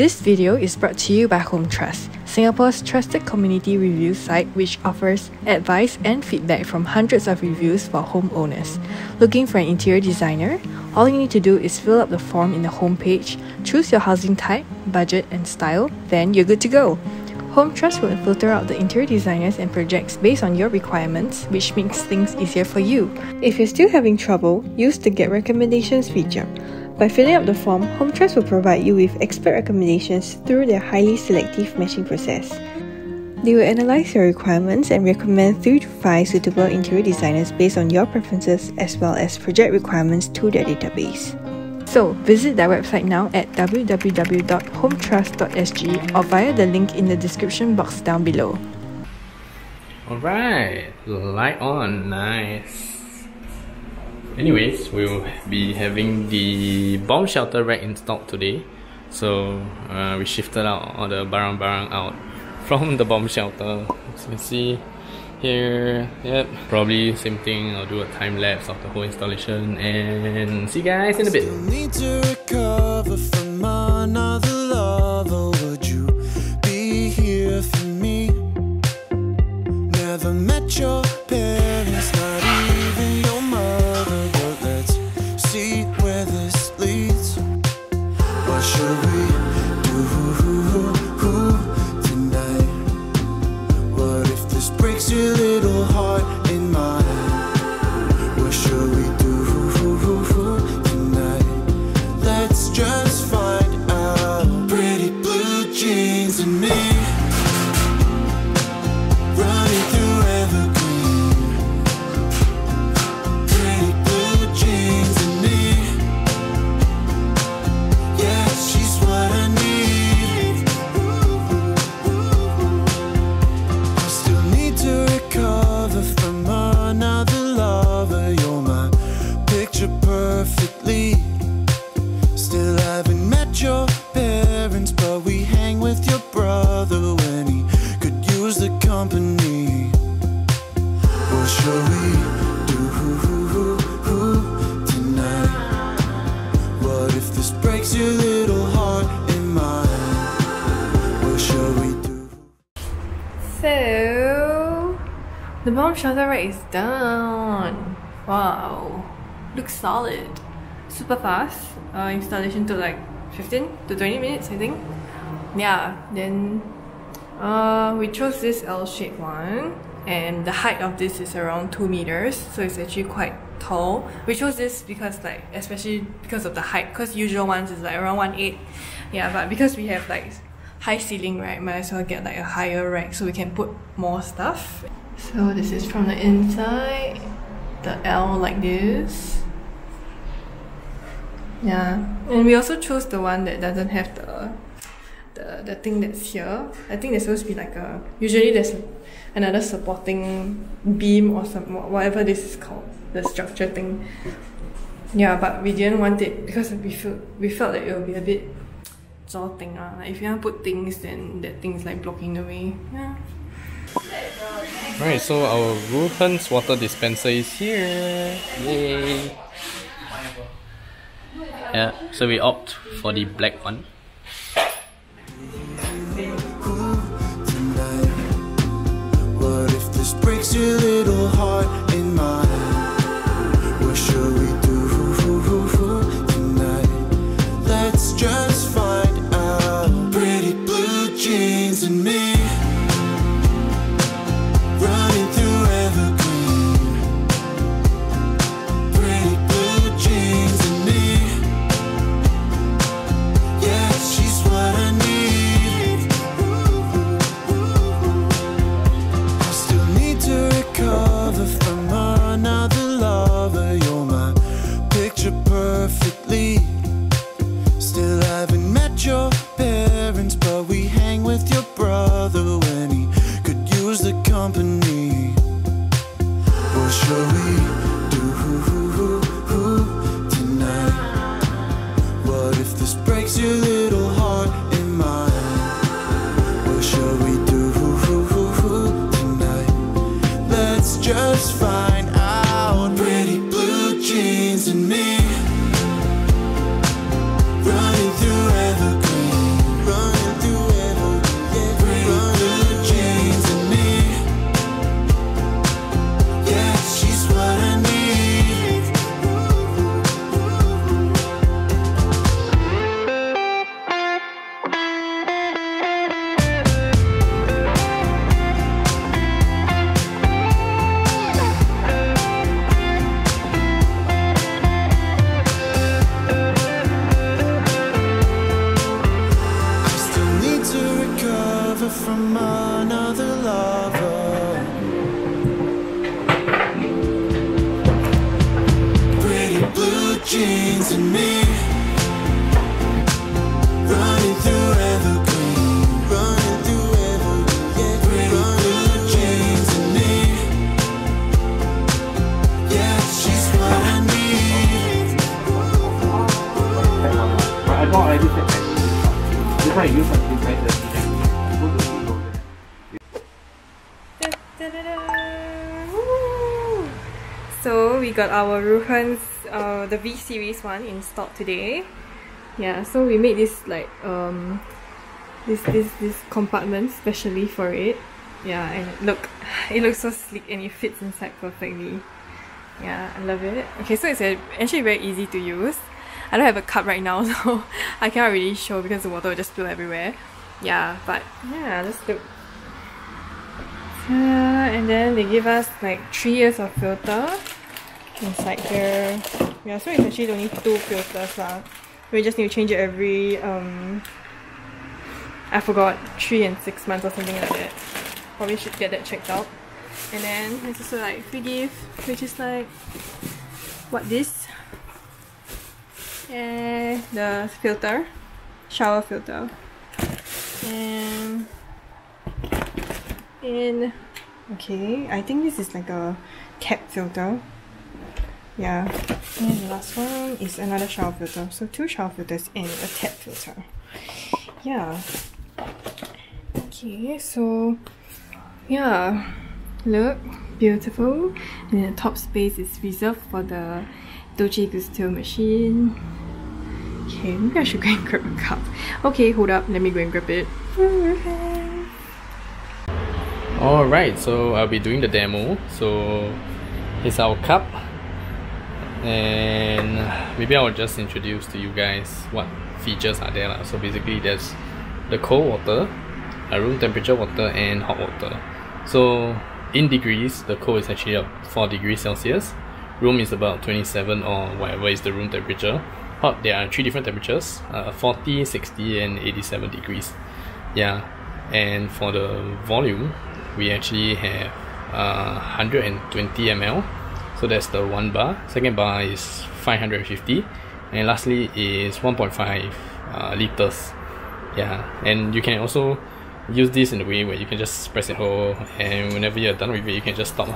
This video is brought to you by HomeTrust, Singapore's trusted community review site which offers advice and feedback from hundreds of reviews for homeowners. Looking for an interior designer? All you need to do is fill up the form in the homepage, choose your housing type, budget and style, then you're good to go. HomeTrust will filter out the interior designers and projects based on your requirements, which makes things easier for you. If you're still having trouble, use the Get Recommendations feature. By filling up the form, HomeTrust will provide you with expert recommendations through their highly selective matching process. They will analyze your requirements and recommend 3 to 5 suitable interior designers based on your preferences as well as project requirements to their database. So, visit their website now at www.hometrust.sg or via the link in the description box down below. Alright, light on, nice. Anyways, we'll be having the bomb shelter rack installed today. So, we shifted out all the barang-barang out from the bomb shelter. As you can see here, yep, probably same thing. I'll do a time lapse of the whole installation and see you guys in a bit. Still need to recover from another lover. Would you be here for me? Never met your parents, not even your mother, but let's see where this leads. What should we do? Breaks your little heart in mine. What should we do tonight? Let's just find out. Pretty blue jeans and me running through evergreen. Pretty blue jeans and me. Yeah, she's what I need. I still need to recover from another lover. You're my picture perfectly. Still haven't met your parents, but we hang with your brother when he could use the company. What should we do tonight? What if this breaks your little heart in mine? What should we do? So the bomb shelter rack is done. Wow, looks solid. Super fast. Installation took like 15 to 20 minutes, I think. Yeah, then we chose this L-shaped one, and the height of this is around 2 meters, so it's actually quite tall. We chose this because, like, especially because of the height, because usual ones is like around 1.8. Yeah, but because we have like high ceiling, right, might as well get like a higher rack so we can put more stuff. So this is from the inside, the L like this. Yeah, and we also chose the one that doesn't have the thing that's here. I think there's supposed to be like a, usually there's another supporting beam or some, whatever this is called, the structure thing. Yeah, but we didn't want it because we felt that it would be a bit jolting. If you want to put things, then that thing's like blocking the way. Yeah. Alright, so our Ruhens water dispenser is here. Yay! Yeah, so we opt for the black one. What if this breaks your little heart in mine? What should we do tonight? Let's just find out. Pretty blue jeans and me. Running through evergreen. another lover. Pretty blue jeans and me, running through evergreen, running through evergreen. Yeah, pretty blue jeans and me. Yeah, she's what I need. So we got our Ruhens, the V series one in stock today. Yeah, so we made this like this compartment specially for it. Yeah, and look, it looks so sleek and it fits inside perfectly. Yeah, I love it. Okay, so it's actually very easy to use. I don't have a cup right now, so I cannot really show because the water will just spill everywhere. Yeah, but yeah, let's look. And then they give us like 3 years of filter inside here. Yeah, so it's actually only 2 filters lah. We just need to change it every I forgot, 3 and 6 months or something like that. Probably should get that checked out. And then there's also like free gift, which is like what this and the filter, shower filter. And okay, I think this is like a cap filter. Yeah, and the last one is another shower filter. So 2 shower filters and a tap filter. Yeah. Okay, so yeah, look, beautiful. And the top space is reserved for the Dolce Gusto machine. Okay, maybe I should go and grab a cup. Okay, hold up, let me go and grab it. Alright, so I'll be doing the demo. So here's our cup, and maybe I'll just introduce to you guys what features are there. So basically there's the cold water, room temperature water and hot water. So in degrees, the cold is actually up 4 degrees Celsius, room is about 27 or whatever is the room temperature. Hot, there are 3 different temperatures, 40, 60 and 87 degrees. Yeah, and for the volume, we actually have 120 ml, so that's the 1 bar. Second bar is 550, and lastly is 1.5 liters. Yeah, and you can also use this in a way where you can just press it whole, and whenever you're done with it, you can just stop.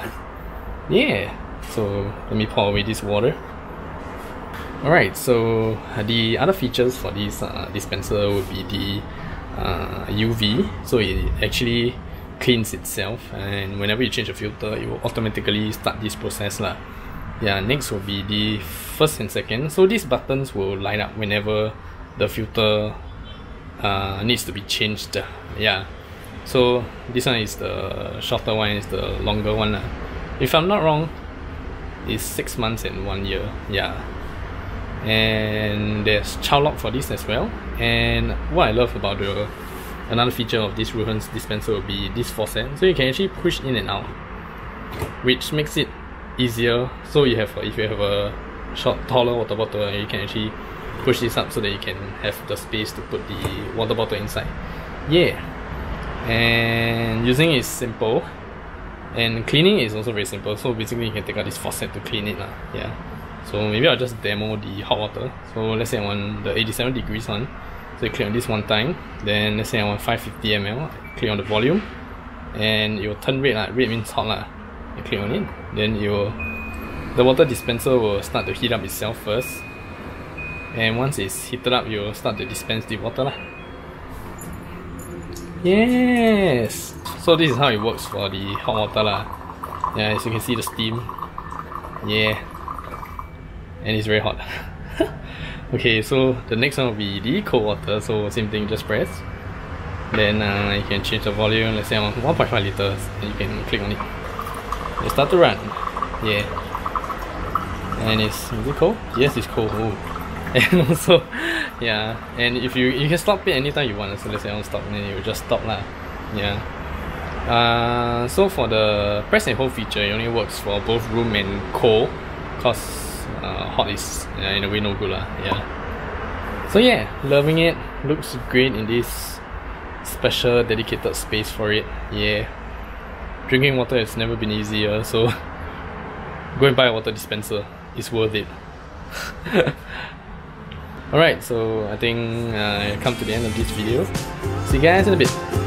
Yeah, so let me pour away this water. Alright, so the other features for this dispenser would be the UV. So it actually cleans itself, and whenever you change the filter, it will automatically start this process lah. Yeah, next will be the first and second. So these buttons will light up whenever the filter needs to be changed. Yeah, so this one is the shorter one, is the longer one lah. If I'm not wrong, it's 6 months and 1 year. Yeah, and there's child lock for this as well. And what I love about the another feature of this Ruhens dispenser will be this faucet. So you can actually push in and out, which makes it easier. So you have, if you have a taller water bottle, you can actually push this up so that you can have the space to put the water bottle inside. Yeah, and using is simple, and cleaning is also very simple. So basically you can take out this faucet to clean it lah. Yeah, so maybe I'll just demo the hot water. So let's say I want the 87 degrees one. So you click on this 1 time, then let's say I want 550 ml, click on the volume, and it will turn red lah. Red means hot lah. You click on it, then it will, the water dispenser will start to heat up itself first, and once it's heated up, you will start to dispense the water lah. Yes! So this is how it works for the hot water lah. Yeah, as you can see the steam. Yeah, and it's very hot. Okay, so the next one will be the cold water. So same thing, just press. Then you can change the volume. Let's say I'm on 1.5 liters, and you can click on it. It'll start to run. Yeah. And is it cold? Yes, it's cold. Oh. And also, yeah. And if you can stop it anytime you want. So let's say I don't stop, and then it will just stop lah. Yeah. So for the press and hold feature, it only works for both room and cold, cause hot is in a way no good lah. Yeah. So yeah, loving it. Looks great in this special dedicated space for it. Yeah, drinking water has never been easier, so go and buy a water dispenser, it's worth it. Alright, so I think I come to the end of this video. See you guys in a bit.